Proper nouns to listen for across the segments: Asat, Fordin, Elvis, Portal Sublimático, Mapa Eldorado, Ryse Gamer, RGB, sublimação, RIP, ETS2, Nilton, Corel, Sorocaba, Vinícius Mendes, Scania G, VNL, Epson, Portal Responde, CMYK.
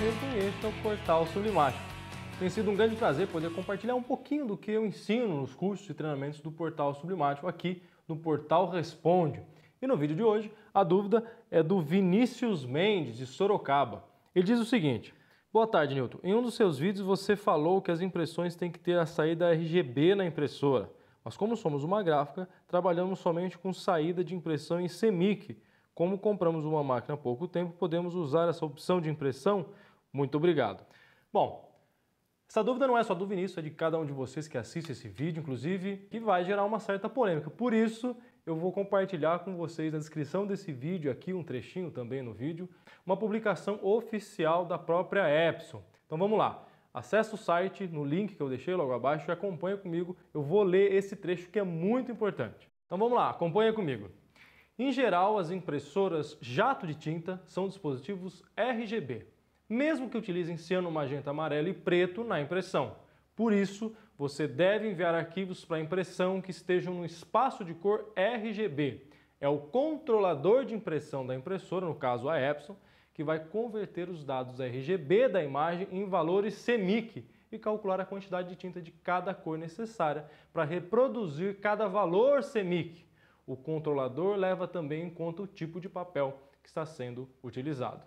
mesmo e este é o Portal Sublimático. Tem sido um grande prazer poder compartilhar um pouquinho do que eu ensino nos cursos e treinamentos do Portal Sublimático aqui no Portal Responde. E no vídeo de hoje, a dúvida é do Vinícius Mendes, de Sorocaba. Ele diz o seguinte: boa tarde, Nilton. Em um dos seus vídeos você falou que as impressões têm que ter a saída RGB na impressora, mas como somos uma gráfica, trabalhamos somente com saída de impressão em CMYK. Como compramos uma máquina há pouco tempo, podemos usar essa opção de impressão? Muito obrigado. Bom, essa dúvida não é só do Vinícius, é de cada um de vocês que assiste esse vídeo, inclusive, que vai gerar uma certa polêmica. Por isso, eu vou compartilhar com vocês na descrição desse vídeo aqui, um trechinho também no vídeo, uma publicação oficial da própria Epson. Então vamos lá. Acesse o site no link que eu deixei logo abaixo e acompanha comigo. Eu vou ler esse trecho que é muito importante. Então vamos lá, acompanha comigo. Em geral, as impressoras jato de tinta são dispositivos RGB, mesmo que utilizem ciano, magenta, amarelo e preto na impressão. Por isso, você deve enviar arquivos para impressão que estejam no espaço de cor RGB. É o controlador de impressão da impressora, no caso a Epson, que vai converter os dados RGB da imagem em valores CMYK e calcular a quantidade de tinta de cada cor necessária para reproduzir cada valor CMYK. O controlador leva também em conta o tipo de papel que está sendo utilizado.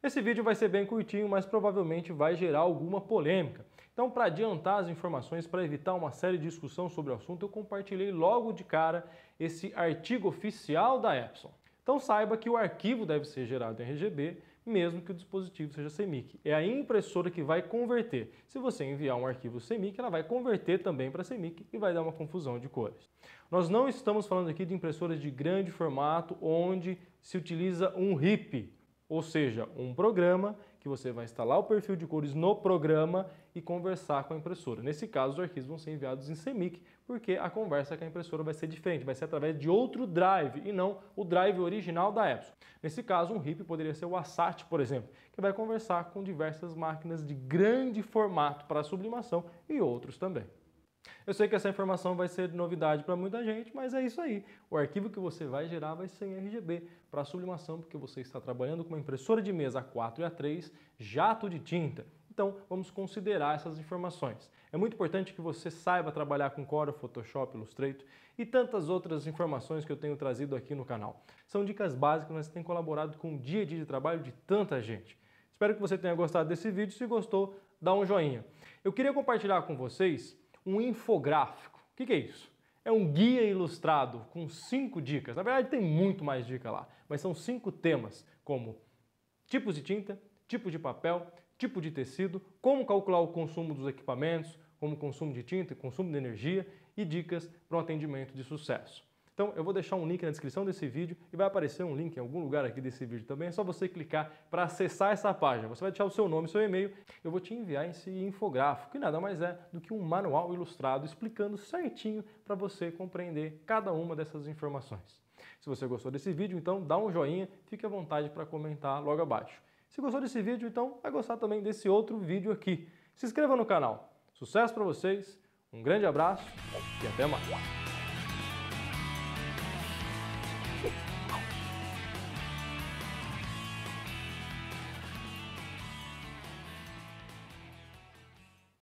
Esse vídeo vai ser bem curtinho, mas provavelmente vai gerar alguma polêmica. Então, para adiantar as informações, para evitar uma série de discussão sobre o assunto, eu compartilhei logo de cara esse artigo oficial da Epson. Então saiba que o arquivo deve ser gerado em RGB, mesmo que o dispositivo seja CMYK. É a impressora que vai converter. Se você enviar um arquivo CMYK, ela vai converter também para CMYK e vai dar uma confusão de cores. Nós não estamos falando aqui de impressoras de grande formato, onde se utiliza um RIP, ou seja, um programa que você vai instalar o perfil de cores no programa e conversar com a impressora. Nesse caso, os arquivos vão ser enviados em CMYK, porque a conversa com a impressora vai ser diferente, vai ser através de outro drive e não o drive original da Epson. Nesse caso, um RIP poderia ser o Asat, por exemplo, que vai conversar com diversas máquinas de grande formato para sublimação e outros também. Eu sei que essa informação vai ser novidade para muita gente, mas é isso aí. O arquivo que você vai gerar vai ser em RGB para sublimação, porque você está trabalhando com uma impressora de mesa A4 e A3, jato de tinta. Então, vamos considerar essas informações. É muito importante que você saiba trabalhar com Corel, Photoshop, Illustrator e tantas outras informações que eu tenho trazido aqui no canal. São dicas básicas, mas tem colaborado com o dia a dia de trabalho de tanta gente. Espero que você tenha gostado desse vídeo. Se gostou, dá um joinha. Eu queria compartilhar com vocês um infográfico. O que é isso? É um guia ilustrado com 5 dicas. Na verdade, tem muito mais dica lá, mas são 5 temas, como tipos de tinta, tipo de papel, tipo de tecido, como calcular o consumo dos equipamentos, como consumo de tinta, consumo de energia e dicas para um atendimento de sucesso. Então, eu vou deixar um link na descrição desse vídeo e vai aparecer um link em algum lugar aqui desse vídeo também. É só você clicar para acessar essa página. Você vai deixar o seu nome, seu e-mail. Eu vou te enviar esse infográfico, que nada mais é do que um manual ilustrado explicando certinho para você compreender cada uma dessas informações. Se você gostou desse vídeo, então dá um joinha, fique à vontade para comentar logo abaixo. Se gostou desse vídeo, então vai gostar também desse outro vídeo aqui. Se inscreva no canal. Sucesso para vocês, um grande abraço e até mais!